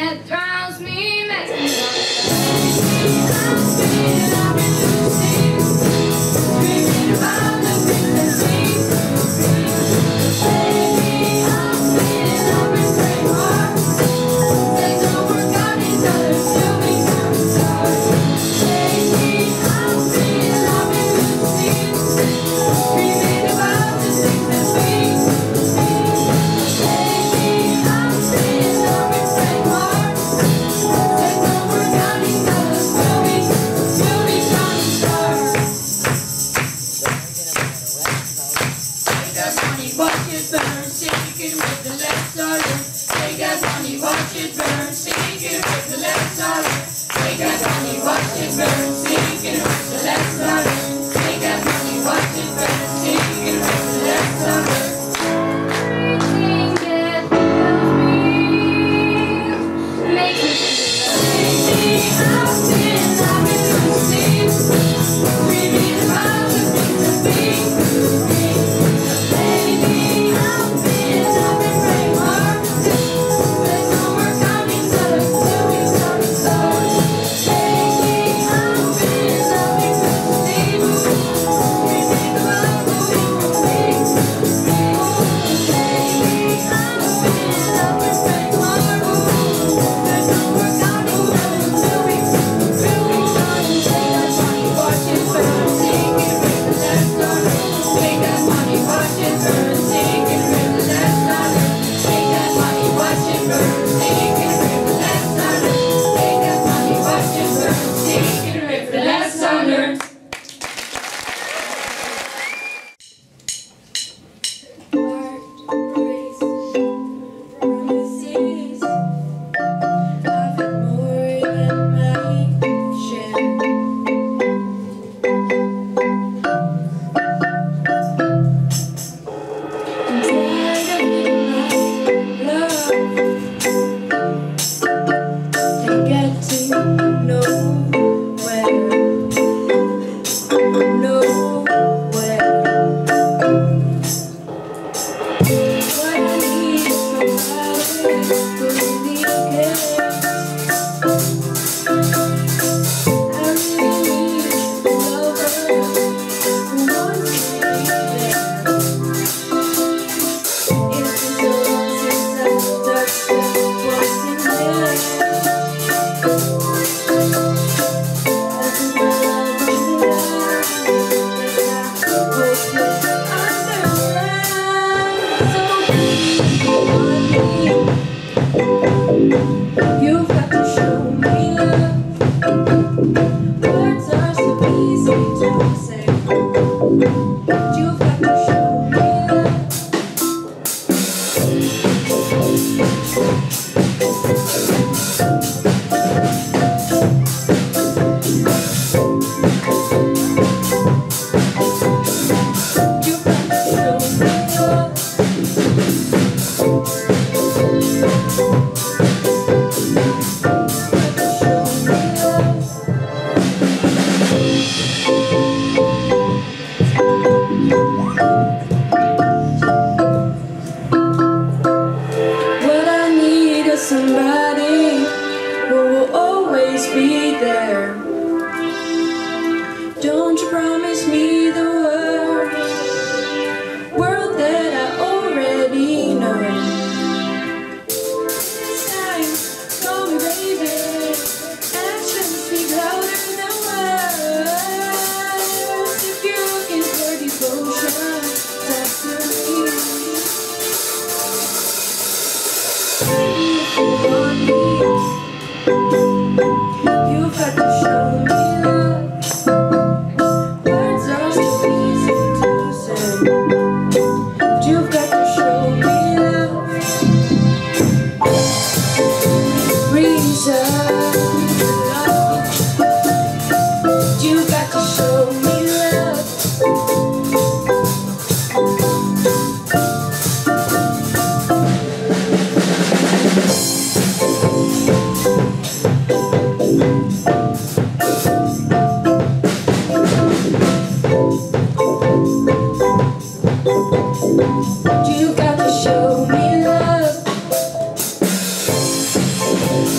that drives me mad. You got to show me love.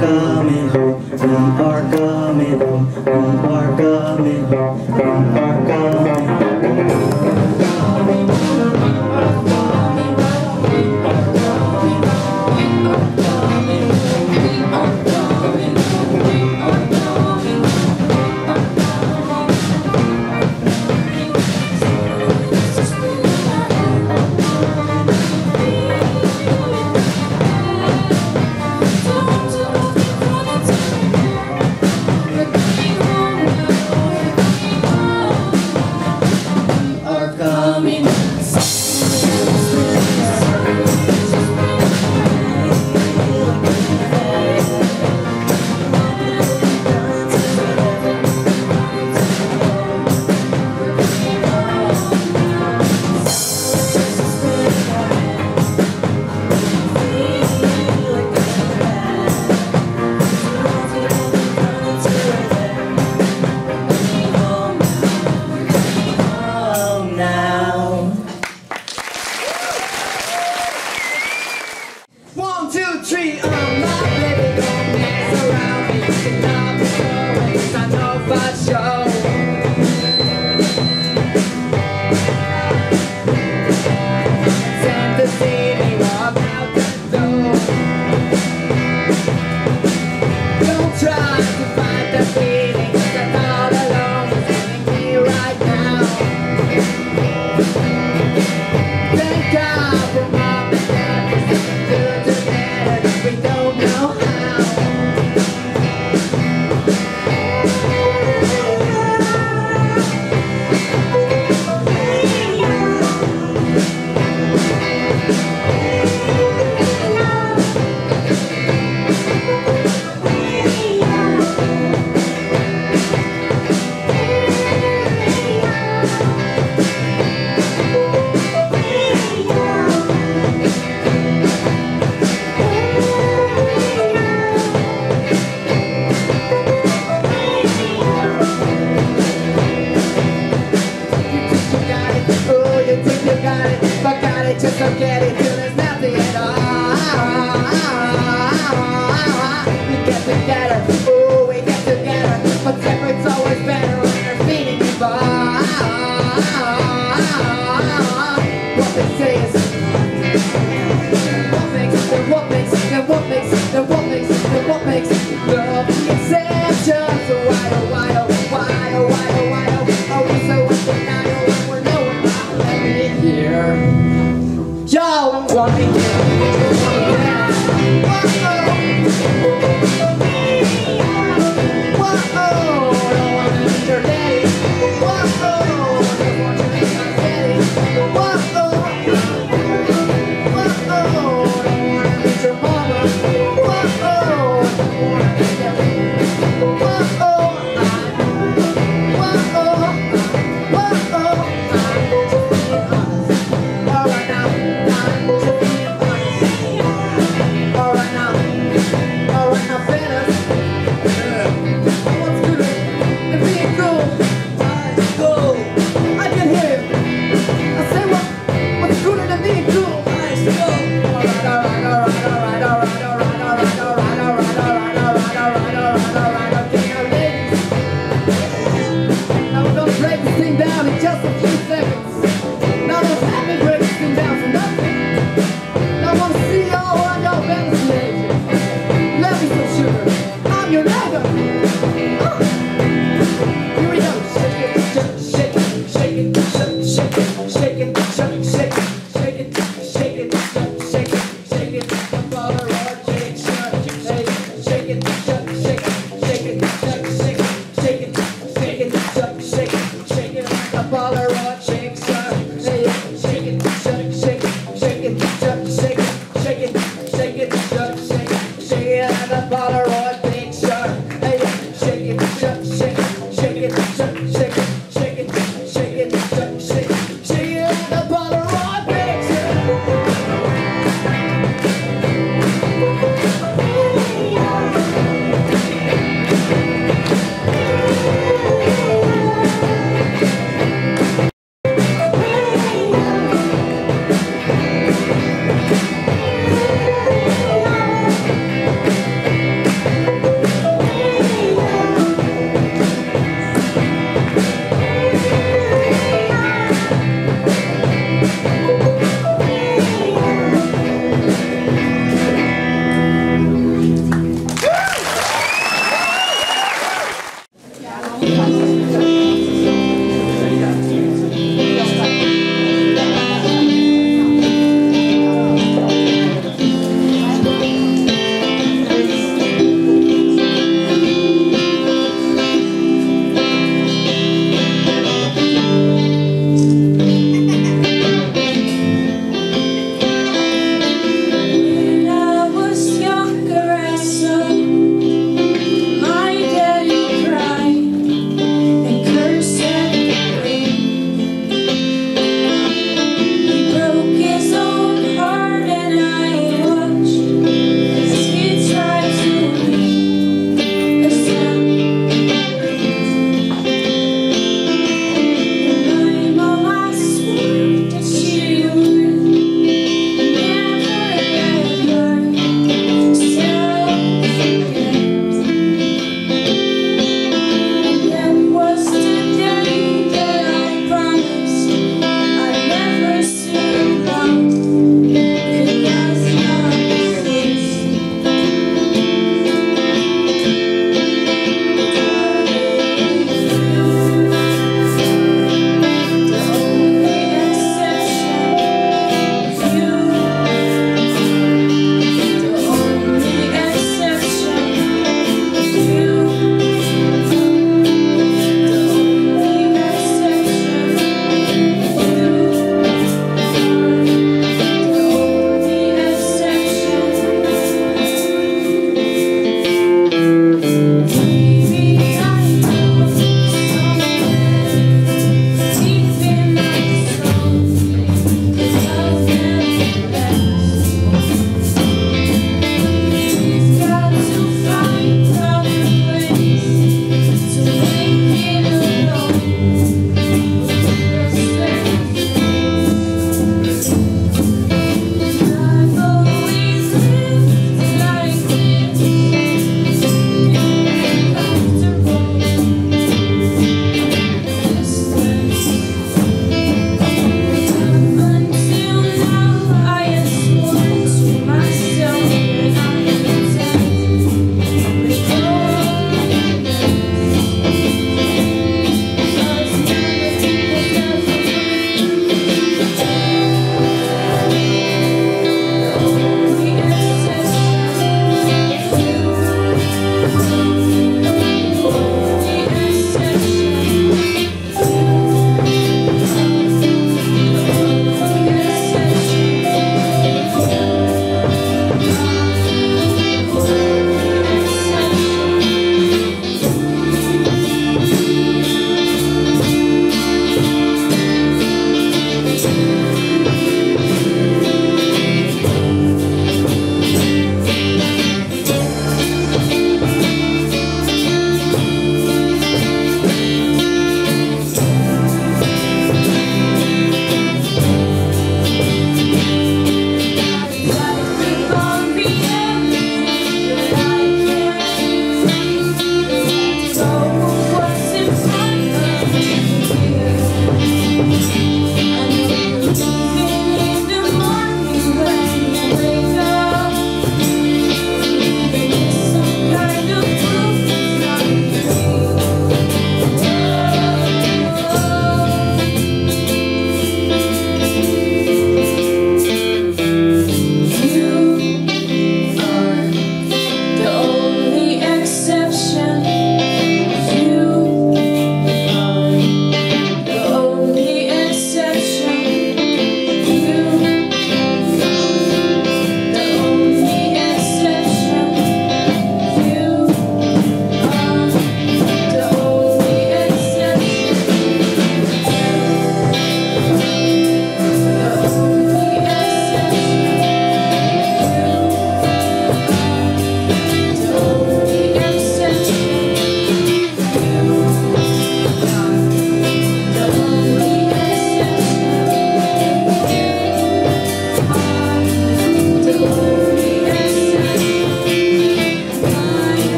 coming home, we are coming home, we are coming home, we are coming home. All right now, time to be honest.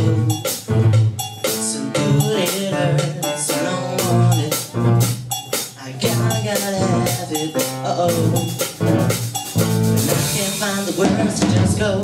road. Some good letters, I don't want it. I gotta have it. And I can't find the words to just go.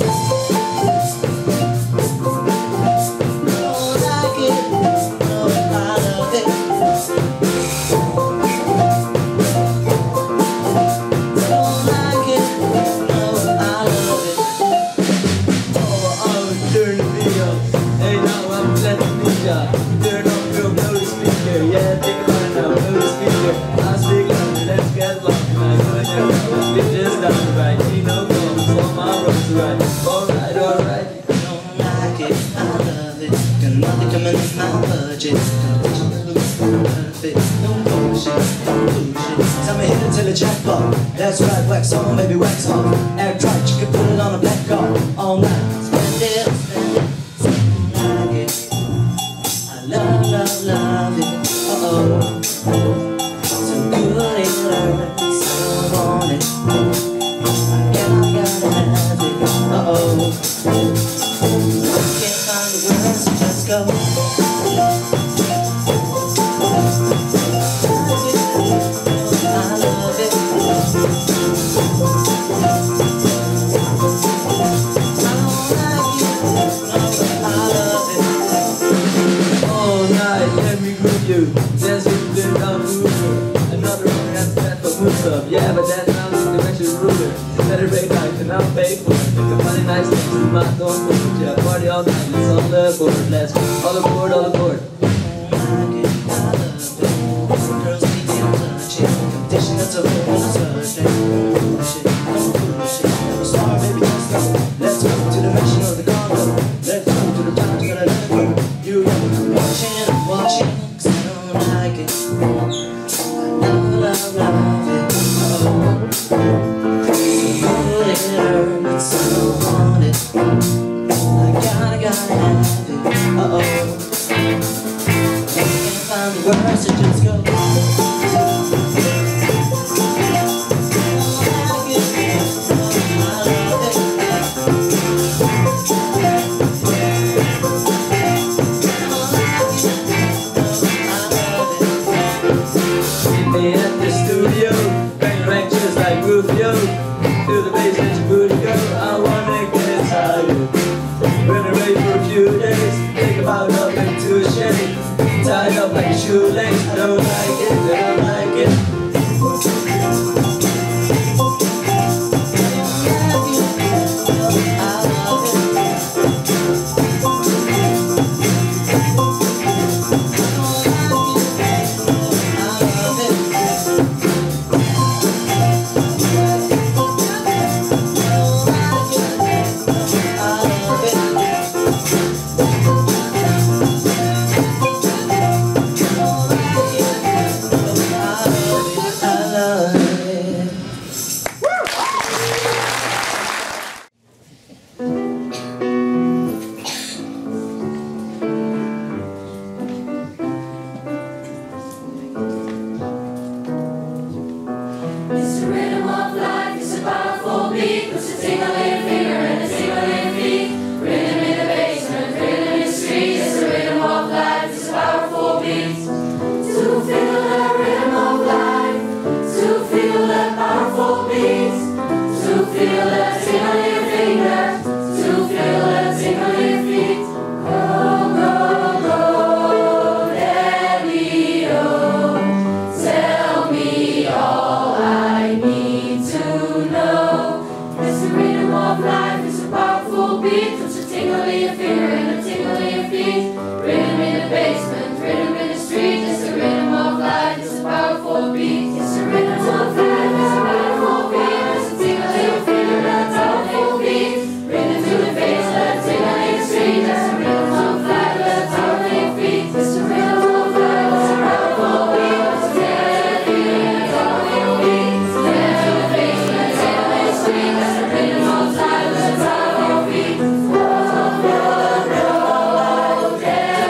Nothing coming in my budget. No bullshit, no illusions. Tell me hit it till it jackpot. That's right, wax on, baby, wax on. Act right, you can put it on a black card. All night, spend it, like it. I love it. Some good letters, I don't want it. I gotta have it. I can't find the words, just go. Yeah, but that sounds in the dimension ruler. Better break life and I'll pay for it. If the funny nice things in my don't move, yeah, party all night, it's on the board. Let's go, all aboard, all aboard. Girls need to touch it. Competition that's a little Thursday. Never sorry, baby, just go. Let's go to the mission of the Congo. Let's go to the times that I never. You watching, cause I don't like it. I love it. Tied up like a shoelace, I don't like it, I don't like it. Yeah.